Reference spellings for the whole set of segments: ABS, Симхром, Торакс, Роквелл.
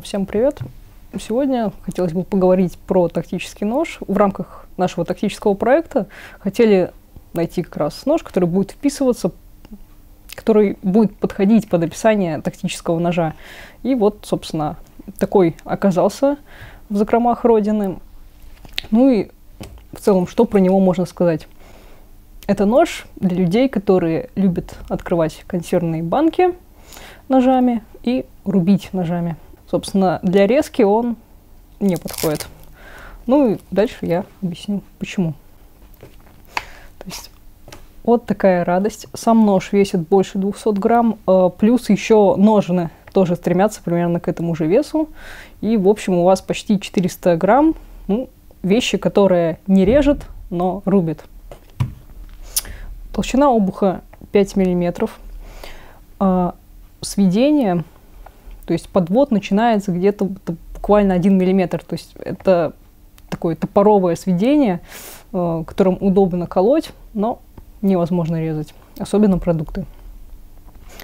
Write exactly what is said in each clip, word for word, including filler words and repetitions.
Всем привет! Сегодня хотелось бы поговорить про тактический нож. В рамках нашего тактического проекта хотели найти как раз нож, который будет вписываться, который будет подходить под описание тактического ножа. И вот, собственно, такой оказался в закромах Родины. Ну и в целом, что про него можно сказать? Это нож для людей, которые любят открывать консервные банки ножами и рубить ножами. Собственно, для резки он не подходит. Ну и дальше я объясню, почему. То есть, вот такая радость. Сам нож весит больше двухсот грамм, плюс еще ножны тоже стремятся примерно к этому же весу. И, в общем, у вас почти четыреста грамм, ну, вещи, которая не режет, но рубит. Толщина обуха пять миллиметров. Сведение... То есть подвод начинается где-то буквально один миллиметр. То есть это такое топоровое сведение, э, которым удобно колоть, но невозможно резать. Особенно продукты.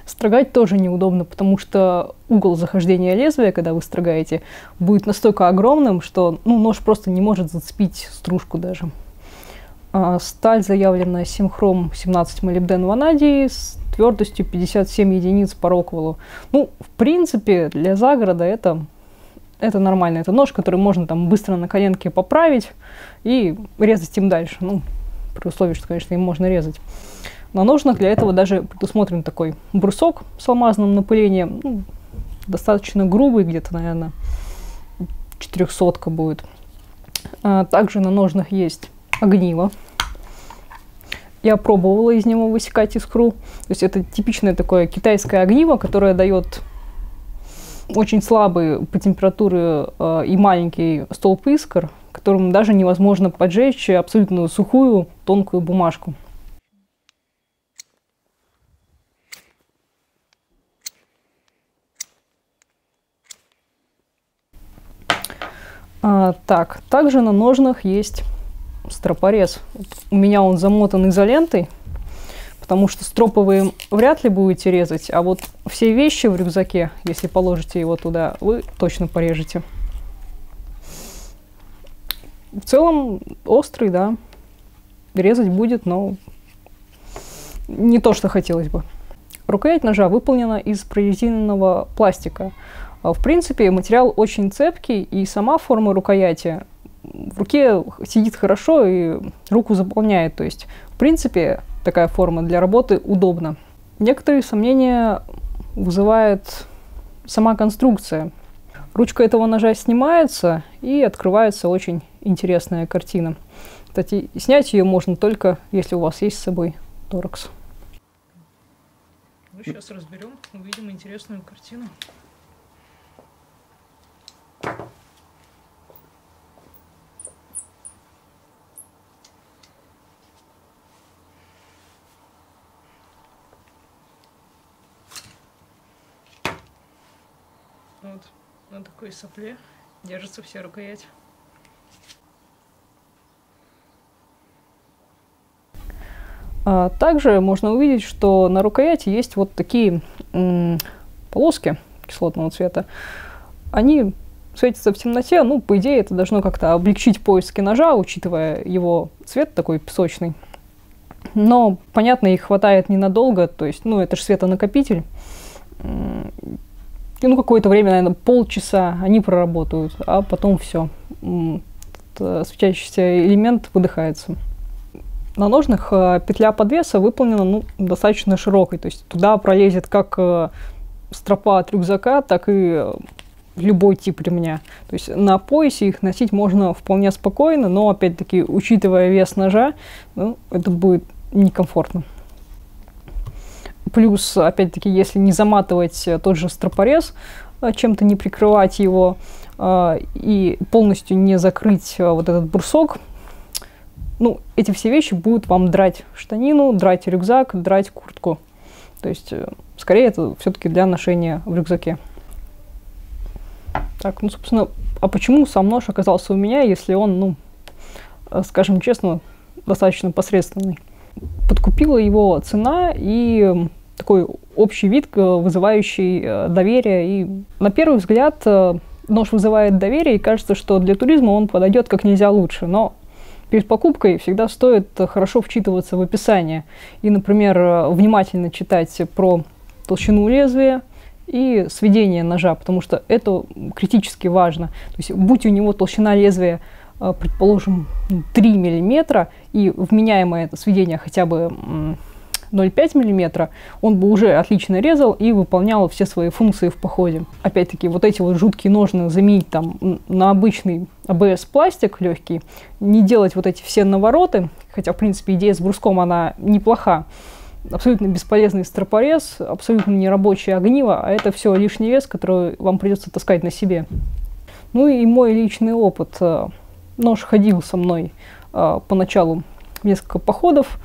Строгать тоже неудобно, потому что угол захождения лезвия, когда вы строгаете, будет настолько огромным, что ну, нож просто не может зацепить стружку даже. А сталь заявленная Симхром семнадцать молибден ванадий с твердостью пятьдесят семь единиц по Роквеллу. Ну, в принципе, для загорода это, это нормально. Это нож, который можно там быстро на коленке поправить и резать им дальше. Ну, при условии, что, конечно, им можно резать. На ножнах для этого даже предусмотрен такой брусок с алмазным напылением. Ну, достаточно грубый, где-то, наверное, четырехсотка будет. А также на ножнах есть огниво. Я пробовала из него высекать искру. То есть это типичное такое китайское огниво, которое дает очень слабые по температуре э, и маленький столб искр, которым даже невозможно поджечь абсолютно сухую тонкую бумажку. А, так, также на ножнах есть стропорез. У меня он замотан изолентой, потому что стропы вы вряд ли будете резать, а вот все вещи в рюкзаке, если положите его туда, вы точно порежете. В целом острый, да, резать будет, но не то, что хотелось бы. Рукоять ножа выполнена из прорезиненного пластика. В принципе, материал очень цепкий, и сама форма рукояти в руке сидит хорошо и руку заполняет. То есть, в принципе, такая форма для работы удобна. Некоторые сомнения вызывает сама конструкция. Ручка этого ножа снимается, и открывается очень интересная картина. Кстати, снять ее можно только, если у вас есть с собой торакс. Ну, сейчас разберем, увидим интересную картину. Вот на такой сопле держится вся рукоять. А также можно увидеть, что на рукояти есть вот такие м, полоски кислотного цвета. Они светятся в темноте. Ну, по идее, это должно как-то облегчить поиски ножа, учитывая его цвет такой песочный. Но, понятно, их хватает ненадолго. То есть, ну, это же светонакопитель. Ну, какое-то время, наверное, полчаса они проработают, а потом все. Светящийся элемент выдыхается. На ножнах петля подвеса выполнена ну, достаточно широкой. То есть туда пролезет как стропа от рюкзака, так и любой тип ремня. То есть на поясе их носить можно вполне спокойно, но, опять-таки, учитывая вес ножа, ну, это будет некомфортно. Плюс, опять-таки, если не заматывать тот же стропорез, чем-то не прикрывать его и полностью не закрыть вот этот брусок, ну, эти все вещи будут вам драть штанину, драть рюкзак, драть куртку. То есть, скорее, это все-таки для ношения в рюкзаке. Так, ну, собственно, а почему сам нож оказался у меня, если он, ну, скажем честно, достаточно посредственный? Подкупила его цена и такой общий вид, вызывающий доверие. И на первый взгляд нож вызывает доверие, и кажется, что для туризма он подойдет как нельзя лучше. Но перед покупкой всегда стоит хорошо вчитываться в описание. И, например, внимательно читать про толщину лезвия и сведение ножа, потому что это критически важно. То есть, будь у него толщина лезвия, предположим, три миллиметра, и вменяемое это сведение хотя бы ноль целых пять десятых миллиметра, он бы уже отлично резал и выполнял все свои функции в походе. Опять-таки, вот эти вот жуткие ножны заменить там на обычный а бэ эс пластик легкий, не делать вот эти все навороты, хотя, в принципе, идея с бруском, она неплоха. Абсолютно бесполезный стропорез, абсолютно нерабочее огниво, а это все лишний вес, который вам придется таскать на себе. Ну и мой личный опыт. Нож ходил со мной поначалу в несколько походов.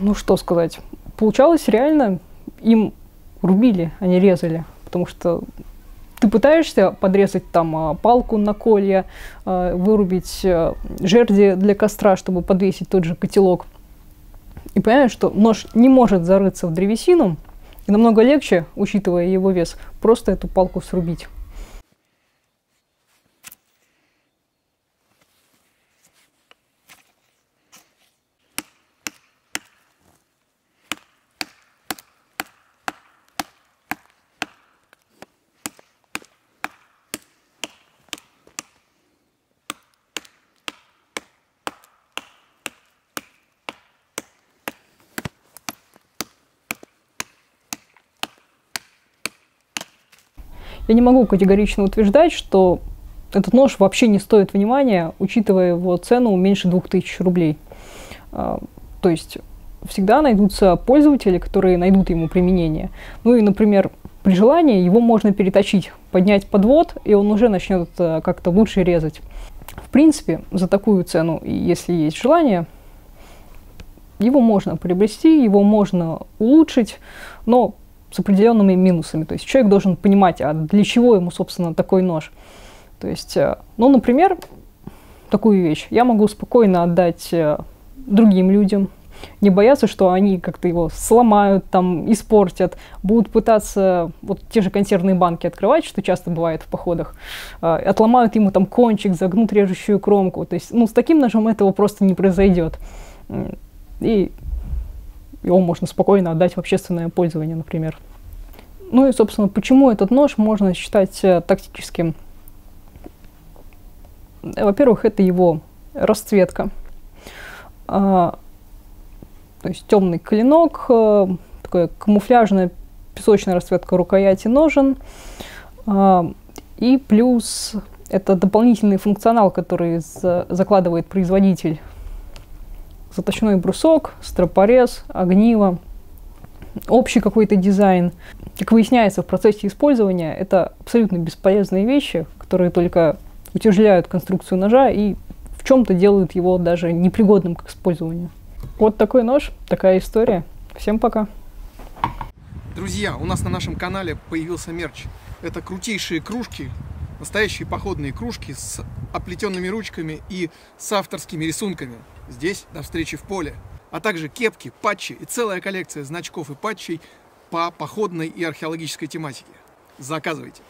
Ну что сказать, получалось реально, им рубили, а не резали, потому что ты пытаешься подрезать там палку на колья, вырубить жерди для костра, чтобы подвесить тот же котелок, и понимаешь, что нож не может зарыться в древесину, и намного легче, учитывая его вес, просто эту палку срубить. Я не могу категорично утверждать, что этот нож вообще не стоит внимания, учитывая его цену меньше двух тысяч рублей. То есть всегда найдутся пользователи, которые найдут ему применение. Ну и, например, при желании его можно переточить, поднять подвод, и он уже начнет как-то лучше резать. В принципе, за такую цену, если есть желание, его можно приобрести, его можно улучшить, но с определенными минусами. То есть человек должен понимать, а для чего ему, собственно, такой нож. То есть, ну, например, такую вещь я могу спокойно отдать другим людям, не бояться, что они как-то его сломают, там, испортят, будут пытаться вот те же консервные банки открывать, что часто бывает в походах, отломают ему там кончик, загнут режущую кромку. То есть, ну, с таким ножом этого просто не произойдет. И его можно спокойно отдать в общественное пользование, например. Ну и, собственно, почему этот нож можно считать тактическим? Во-первых, это его расцветка. А, то есть темный клинок, такая камуфляжная песочная расцветка рукояти ножен. А, и плюс это дополнительный функционал, который за- закладывает производитель. Заточной брусок, стропорез, огниво, общий какой-то дизайн. Как выясняется в процессе использования, это абсолютно бесполезные вещи, которые только утяжеляют конструкцию ножа и в чем-то делают его даже непригодным к использованию. Вот такой нож, такая история. Всем пока! Друзья, у нас на нашем канале появился мерч. Это крутейшие кружки, настоящие походные кружки с оплетенными ручками и с авторскими рисунками. Здесь до встречи в поле, а также кепки, патчи и целая коллекция значков и патчей по походной и археологической тематике. Заказывайте!